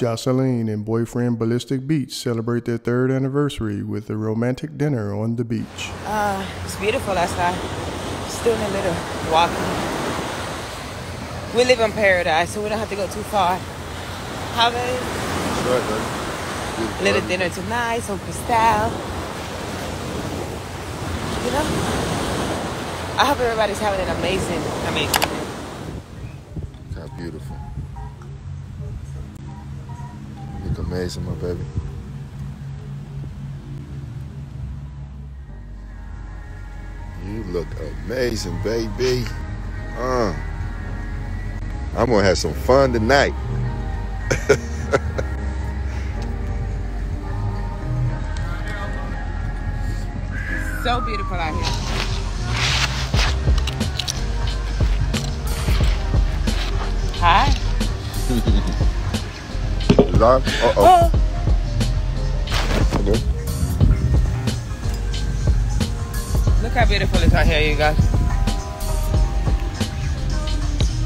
Joseline and boyfriend Balistic Beats celebrate their 3rd anniversary with a romantic dinner on the beach. It's beautiful outside. Still in a little walking. We live in paradise, so we don't have to go too far. How about it? Little dinner tonight, some pastel. You know? I hope everybody's having an amazing day. How beautiful. You look amazing, my baby. You look amazing, baby. I'm gonna have some fun tonight. So beautiful out here. Hi. Live? Uh-oh. Okay. Look how beautiful it's out here, you guys.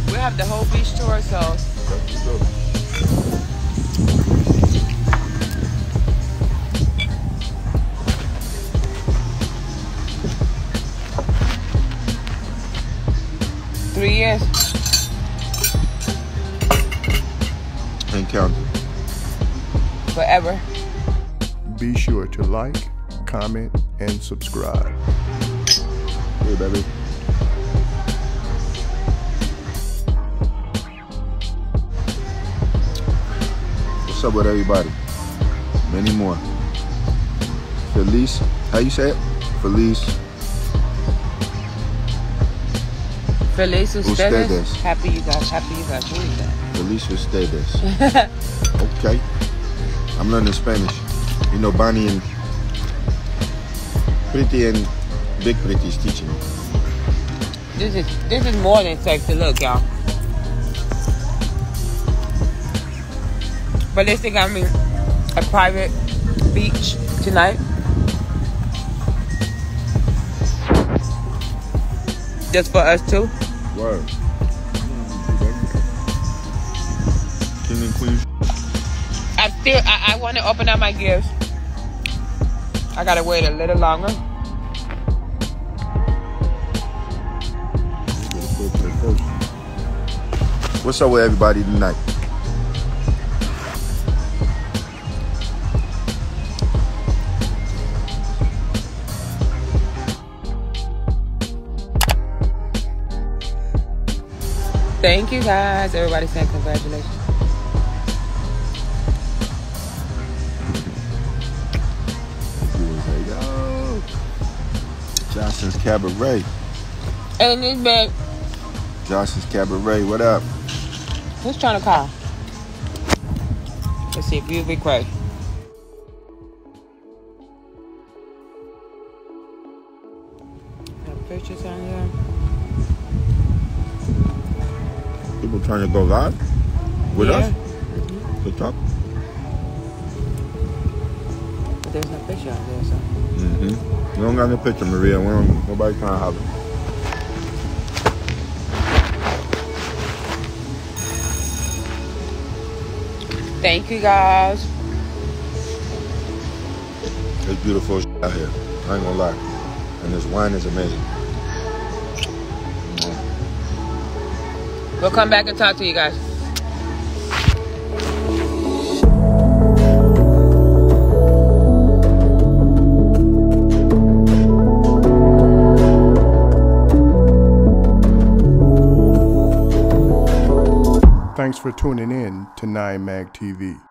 We have the whole beach tour, so. That's 3 years. Counting. Forever. Be sure to like, comment, and subscribe. Hey, baby. What's up with everybody? Many more. Feliz. How you say it? Feliz. Feliz ustedes. Happy you guys. Happy you guys. Who is that? Feliz ustedes. Okay. I'm learning Spanish. You know, Bonnie and Pretty and Big Pretty is teaching me. This is more than sexy. Look, y'all. But this thing got me a private beach tonight. Just for us two. Word. King and queen. I want to open up my gifts. I gotta wait a little longer. What's up with everybody tonight? Thank you guys. Everybody saying congratulations. Johnson's Cabaret. And this bag. Johnson's Cabaret, what up? Who's trying to call? Let's see if you'll be quick. Got pictures on here. People trying to go live with us? Mm-hmm. TikTok? But there's no picture out there, so. Mm-hmm. We don't got no picture, Maria. We don't, nobody's trying to holler. Thank you, guys. It's beautiful out here. I ain't gonna lie. And this wine is amazing. We'll come back and talk to you guys. Thanks for tuning in to 9MagTV.